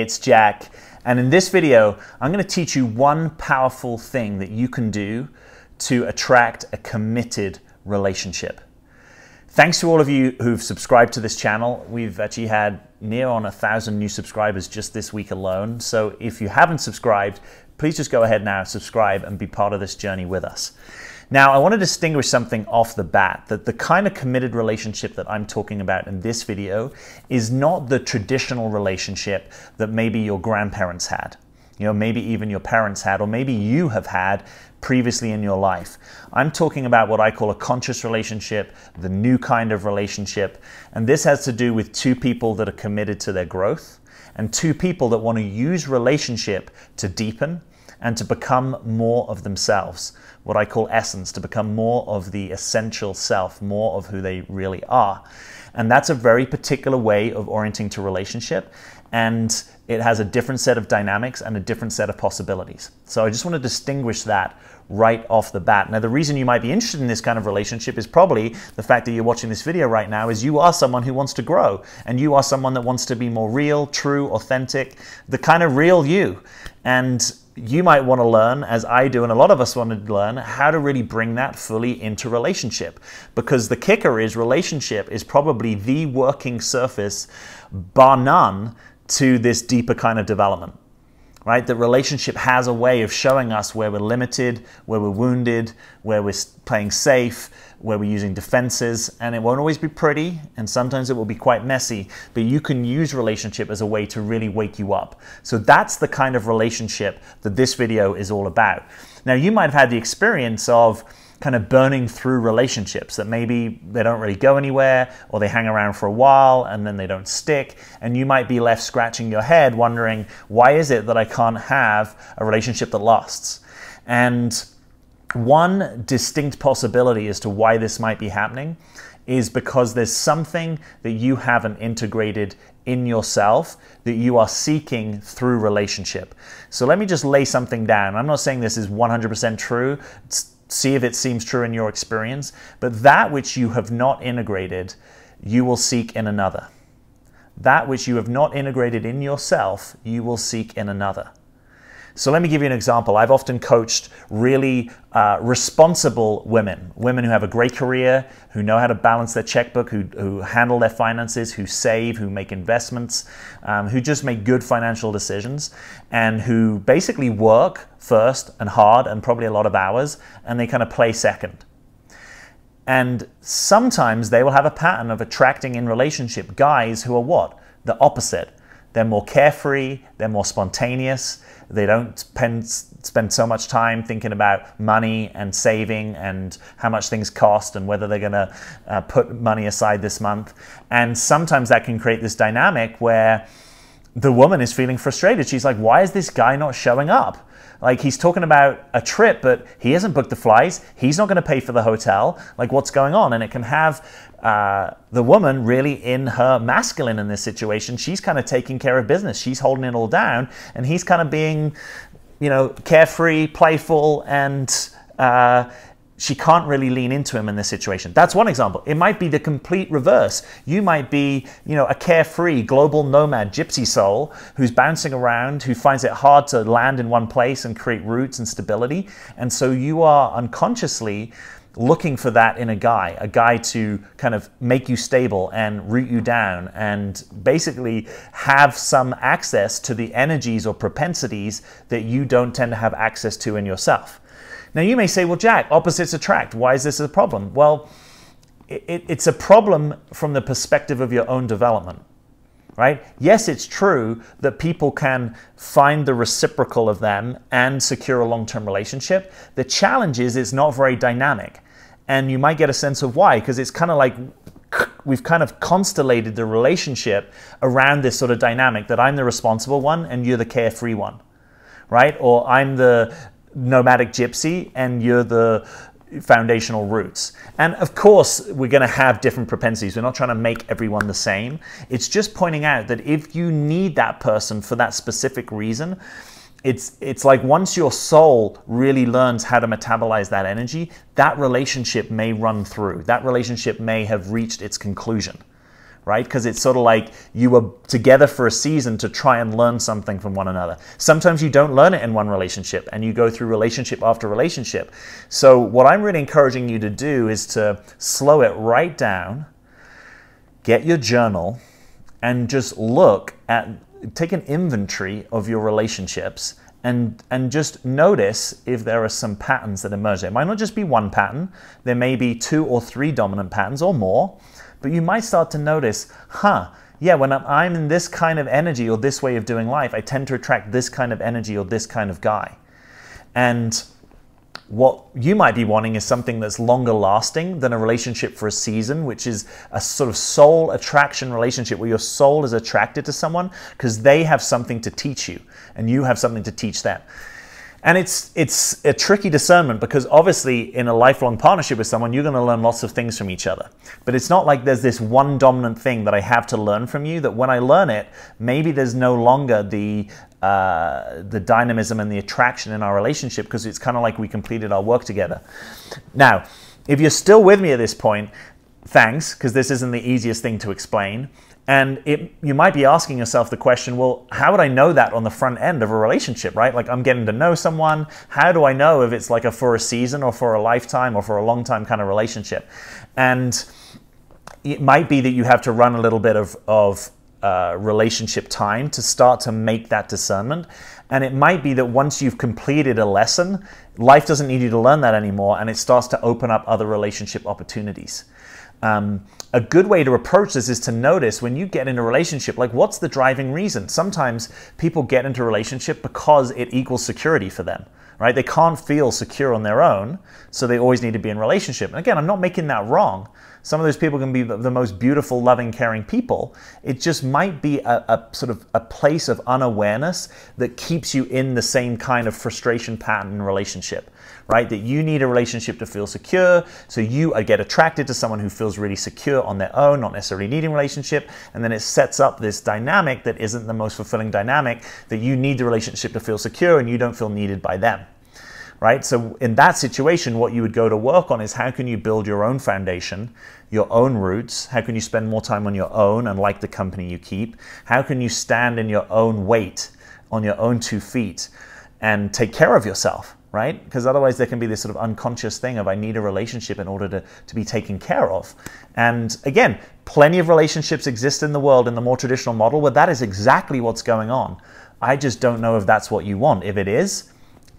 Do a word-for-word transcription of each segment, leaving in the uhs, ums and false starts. It's Jack, and in this video I'm going to teach you one powerful thing that you can do to attract a committed relationship. Thanks to all of you who've subscribed to this channel. We've actually had near on a thousand new subscribers just this week alone, so if you haven't subscribed, please just go ahead now, subscribe, and be part of this journey with us. Now, I want to distinguish something off the bat, that the kind of committed relationship that I'm talking about in this video is not the traditional relationship that maybe your grandparents had, you know, maybe even your parents had, or maybe you have had previously in your life. I'm talking about what I call a conscious relationship, the new kind of relationship, and this has to do with two people that are committed to their growth and two people that want to use relationship to deepen and to become more of themselves, what I call essence, to become more of the essential self, more of who they really are. And that's a very particular way of orienting to relationship, and it has a different set of dynamics and a different set of possibilities. So I just want to distinguish that right off the bat. Now, the reason you might be interested in this kind of relationship is probably the fact that you're watching this video right now is you are someone who wants to grow, and you are someone that wants to be more real, true, authentic, the kind of real you. And you might want to learn, as I do, and a lot of us want to learn, how to really bring that fully into relationship. Because the kicker is, relationship is probably the working surface, bar none, to this deeper kind of development. Right? That relationship has a way of showing us where we're limited, where we're wounded, where we're playing safe, where we're using defenses, and it won't always be pretty, and sometimes it will be quite messy, but you can use relationship as a way to really wake you up. So that's the kind of relationship that this video is all about. Now, you might have had the experience of kind of burning through relationships, that maybe they don't really go anywhere, or they hang around for a while and then they don't stick, and you might be left scratching your head wondering, why is it that I can't have a relationship that lasts? And one distinct possibility as to why this might be happening is because there's something that you haven't integrated in yourself that you are seeking through relationship. So let me just lay something down. I'm not saying this is one hundred percent true. It's see if it seems true in your experience, but that which you have not integrated, you will seek in another. That which you have not integrated in yourself, you will seek in another. So let me give you an example. I've often coached really uh, responsible women, women who have a great career, who know how to balance their checkbook, who, who handle their finances, who save, who make investments, um, who just make good financial decisions, and who basically work first and hard and probably a lot of hours, and they kind of play second. And sometimes they will have a pattern of attracting in relationship guys who are what? The opposite. They're more carefree, they're more spontaneous, they don't spend, spend so much time thinking about money and saving and how much things cost and whether they're gonna uh, put money aside this month. And sometimes that can create this dynamic where the woman is feeling frustrated. She's like, why is this guy not showing up? Like, he's talking about a trip, but he hasn't booked the flights, he's not gonna pay for the hotel, like, what's going on? And it can have uh, the woman really in her masculine in this situation. She's kind of taking care of business, she's holding it all down, and he's kind of being, you know, carefree, playful, and uh, she can't really lean into him in this situation. That's one example. It might be the complete reverse. You might be, you know, a carefree global nomad gypsy soul who's bouncing around, who finds it hard to land in one place and create roots and stability. And so you are unconsciously looking for that in a guy, a guy to kind of make you stable and root you down and basically have some access to the energies or propensities that you don't tend to have access to in yourself. Now, you may say, well, Jack, opposites attract. Why is this a problem? Well, it, it's a problem from the perspective of your own development, right? Yes, it's true that people can find the reciprocal of them and secure a long-term relationship. The challenge is it's not very dynamic. And you might get a sense of why, because it's kind of like we've kind of constellated the relationship around this sort of dynamic that I'm the responsible one and you're the carefree one, right? Or I'm the nomadic gypsy and you're the foundational roots. And of course, we're going to have different propensities. We're not trying to make everyone the same. It's just pointing out that if you need that person for that specific reason, it's, it's like once your soul really learns how to metabolize that energy, that relationship may run through. That relationship may have reached its conclusion. right? Because it's sort of like you were together for a season to try and learn something from one another. Sometimes you don't learn it in one relationship and you go through relationship after relationship. So what I'm really encouraging you to do is to slow it right down, get your journal, and just look at, take an inventory of your relationships and, and just notice if there are some patterns that emerge. It might not just be one pattern. There may be two or three dominant patterns or more. But you might start to notice, huh, yeah, when I'm in this kind of energy or this way of doing life, I tend to attract this kind of energy or this kind of guy. And what you might be wanting is something that's longer lasting than a relationship for a season, which is a sort of soul attraction relationship where your soul is attracted to someone because they have something to teach you and you have something to teach them. And it's, it's a tricky discernment because obviously in a lifelong partnership with someone, you're going to learn lots of things from each other. But it's not like there's this one dominant thing that I have to learn from you, that when I learn it, maybe there's no longer the, uh, the dynamism and the attraction in our relationship because it's kind of like we completed our work together. Now, if you're still with me at this point, thanks, because this isn't the easiest thing to explain. And it, you might be asking yourself the question, well, how would I know that on the front end of a relationship, right? Like I'm getting to know someone. How do I know if it's like a for a season or for a lifetime or for a long time kind of relationship? And it might be that you have to run a little bit of, of uh, relationship time to start to make that discernment. And it might be that once you've completed a lesson, life doesn't need you to learn that anymore. And it starts to open up other relationship opportunities. Um, a good way to approach this is to notice when you get in a relationship, like what's the driving reason? Sometimes people get into a relationship because it equals security for them, right? They can't feel secure on their own, so they always need to be in a relationship. And again, I'm not making that wrong. Some of those people can be the most beautiful, loving, caring people. It just might be a, a sort of a place of unawareness that keeps you in the same kind of frustration pattern in a relationship, right? That you need a relationship to feel secure, so you get attracted to someone who feels really secure on their own, not necessarily needing a relationship, and then it sets up this dynamic that isn't the most fulfilling dynamic, that you need the relationship to feel secure and you don't feel needed by them, right? So in that situation, what you would go to work on is how can you build your own foundation, your own roots? How can you spend more time on your own and like the company you keep? How can you stand in your own weight, on your own two feet, and take care of yourself, right? Because otherwise there can be this sort of unconscious thing of I need a relationship in order to, to be taken care of. And again, plenty of relationships exist in the world in the more traditional model where that is exactly what's going on. I just don't know if that's what you want. If it is,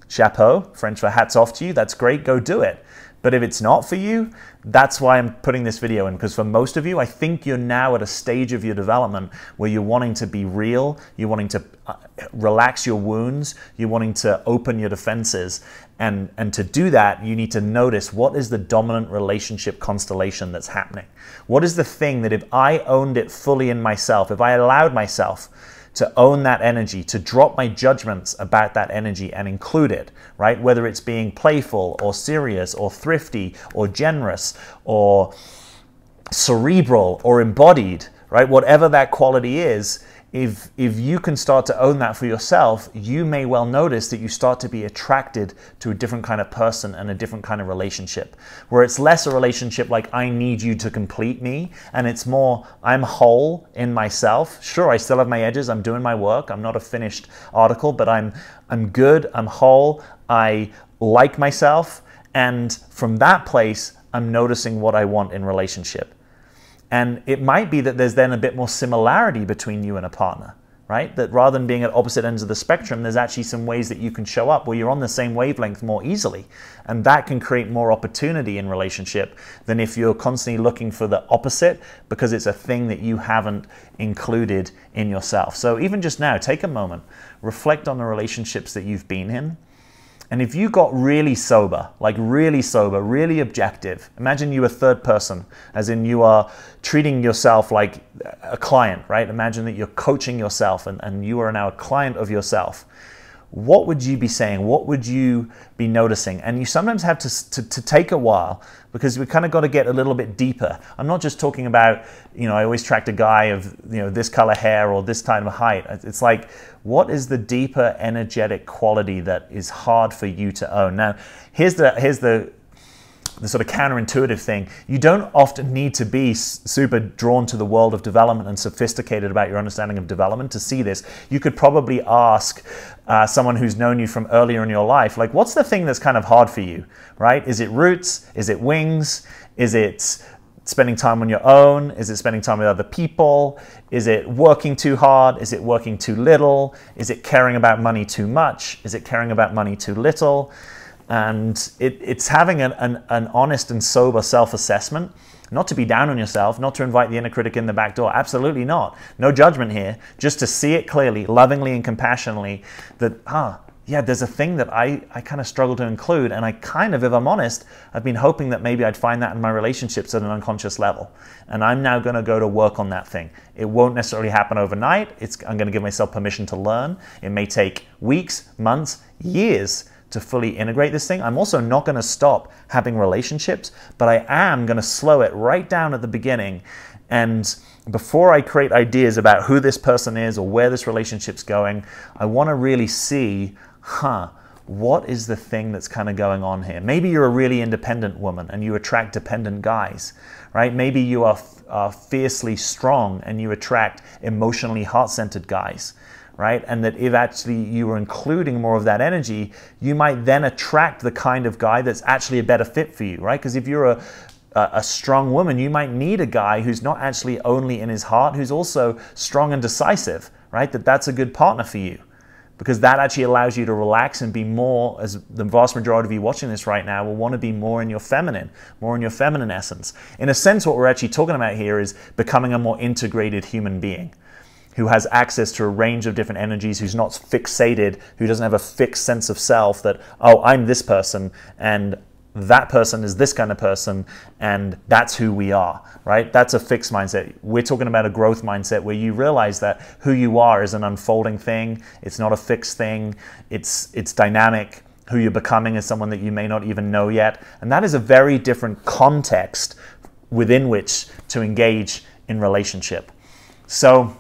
chapeau, French for hats off to you, that's great, go do it. But if it's not for you, that's why I'm putting this video in, because for most of you, I think you're now at a stage of your development where you're wanting to be real, you're wanting to relax your wounds, you're wanting to open your defenses. And, and to do that, you need to notice what is the dominant relationship constellation that's happening. What is the thing that if I owned it fully in myself, if I allowed myself to own that energy, to drop my judgments about that energy and include it, right? Whether it's being playful or serious or thrifty or generous or cerebral or embodied, right? Whatever that quality is, if, if you can start to own that for yourself, you may well notice that you start to be attracted to a different kind of person and a different kind of relationship, where it's less a relationship like I need you to complete me, and it's more I'm whole in myself. Sure, I still have my edges, I'm doing my work, I'm not a finished article, but I'm, I'm good, I'm whole, I like myself, and from that place, I'm noticing what I want in relationship. And it might be that there's then a bit more similarity between you and a partner, right? That rather than being at opposite ends of the spectrum, there's actually some ways that you can show up where you're on the same wavelength more easily. And that can create more opportunity in relationship than if you're constantly looking for the opposite because it's a thing that you haven't included in yourself. So even just now, take a moment, reflect on the relationships that you've been in. And if you got really sober, like really sober, really objective, imagine you a third person, as in you are treating yourself like a client, right? Imagine that you're coaching yourself and, and you are now a client of yourself. What would you be saying? What would you be noticing? And you sometimes have to, to, to take a while because we kind of got to get a little bit deeper. I'm not just talking about, you know, I always tracked a guy of, you know, this color hair or this kind of height. It's like, what is the deeper energetic quality that is hard for you to own? Now, here's the, here's the the sort of counterintuitive thing. You don't often need to be super drawn to the world of development and sophisticated about your understanding of development to see this. You could probably ask uh, someone who's known you from earlier in your life, like, what's the thing that's kind of hard for you, right? Is it roots? Is it wings? Is it spending time on your own? Is it spending time with other people? Is it working too hard? Is it working too little? Is it caring about money too much? Is it caring about money too little? And it, it's having an, an, an honest and sober self-assessment, not to be down on yourself, not to invite the inner critic in the back door, absolutely not. No judgment here, just to see it clearly, lovingly and compassionately that, ah, yeah, there's a thing that I, I kind of struggle to include, and I kind of, if I'm honest, I've been hoping that maybe I'd find that in my relationships at an unconscious level. And I'm now gonna go to work on that thing. It won't necessarily happen overnight. It's, I'm gonna give myself permission to learn. It may take weeks, months, years to fully integrate this thing. I'm also not gonna stop having relationships, but I am gonna slow it right down at the beginning. And before I create ideas about who this person is or where this relationship's going, I wanna really see, huh, what is the thing that's kind of going on here? Maybe you're a really independent woman and you attract dependent guys, right? Maybe you are, are fiercely strong and you attract emotionally heart-centered guys, right? And that if actually you were including more of that energy, you might then attract the kind of guy that's actually a better fit for you, right? Because if you're a a strong woman, you might need a guy who's not actually only in his heart, who's also strong and decisive, right? That that's a good partner for you, because that actually allows you to relax and be more, as the vast majority of you watching this right now will want to be more in your feminine, more in your feminine essence. In a sense, what we're actually talking about here is becoming a more integrated human being who has access to a range of different energies, who's not fixated, who doesn't have a fixed sense of self that, oh, I'm this person and that person is this kind of person and that's who we are, right? That's a fixed mindset. We're talking about a growth mindset where you realize that who you are is an unfolding thing. It's not a fixed thing. It's, it's dynamic. Who you're becoming is someone that you may not even know yet. And that is a very different context within which to engage in relationship. So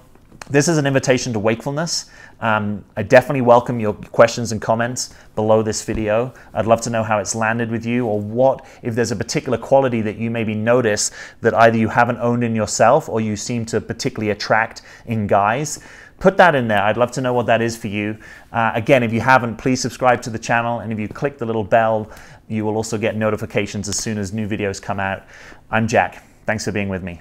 this is an invitation to wakefulness. Um, I definitely welcome your questions and comments below this video. I'd love to know how it's landed with you, or what, if there's a particular quality that you maybe notice that either you haven't owned in yourself or you seem to particularly attract in guys. Put that in there. I'd love to know what that is for you. Uh, again, if you haven't, please subscribe to the channel, and if you click the little bell, you will also get notifications as soon as new videos come out. I'm Jack. Thanks for being with me.